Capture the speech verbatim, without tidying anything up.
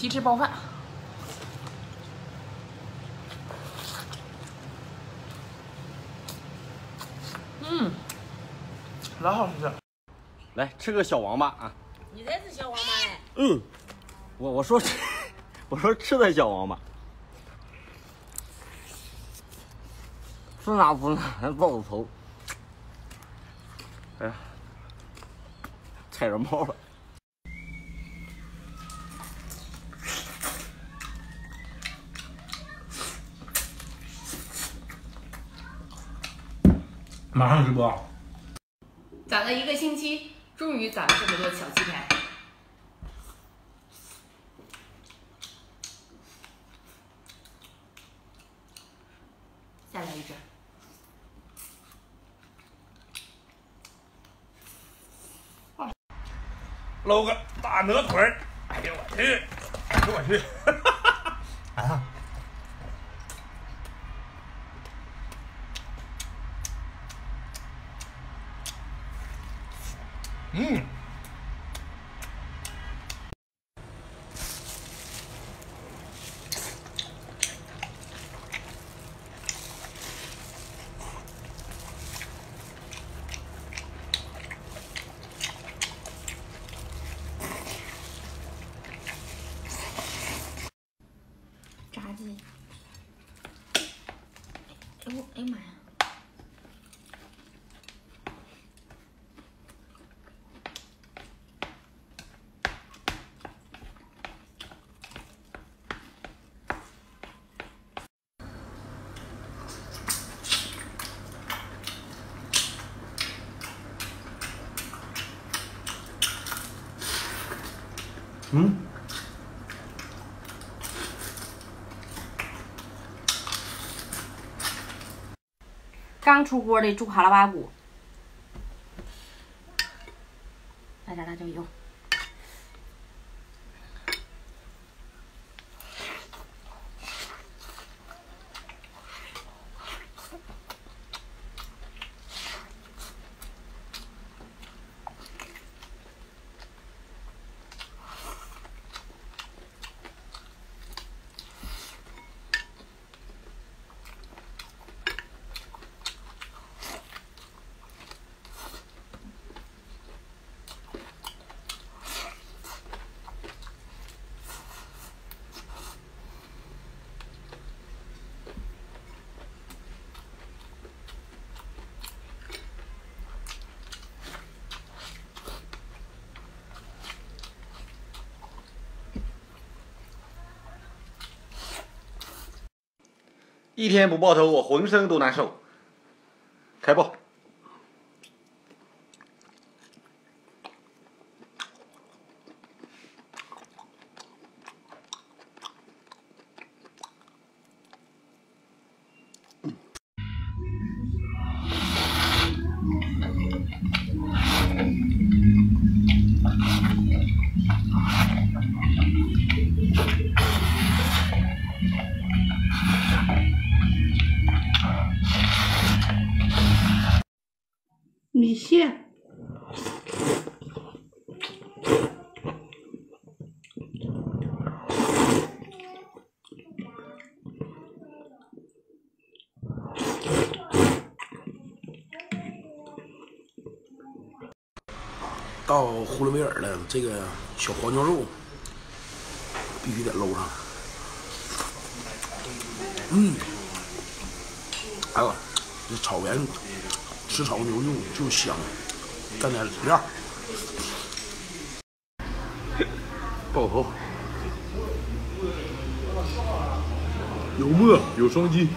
提汁包饭。嗯，老好吃了。来吃个小王八啊！你才是小王八嘞！嗯，我我说吃，我说吃的小王八。不拿不拿，还爆头。哎呀，踩着猫了。 马上直播，攒了一个星期，终于攒了这么多小鸡排。再来一只。搂个大鹅腿儿，哎呦我去，哎呦我去，啊！ 嗯，炸鸡，哎呦，哎呀妈呀！ 嗯，刚出锅的猪卡拉巴骨，来点辣椒油。一天不爆头，我浑身都难受。开爆！嗯、米线，到呼伦贝尔了，这个小黄牛肉必须得搂上。嗯，哎呦，这草原。 吃炒牛肉就香，蘸点料，爆头，有沫有双击。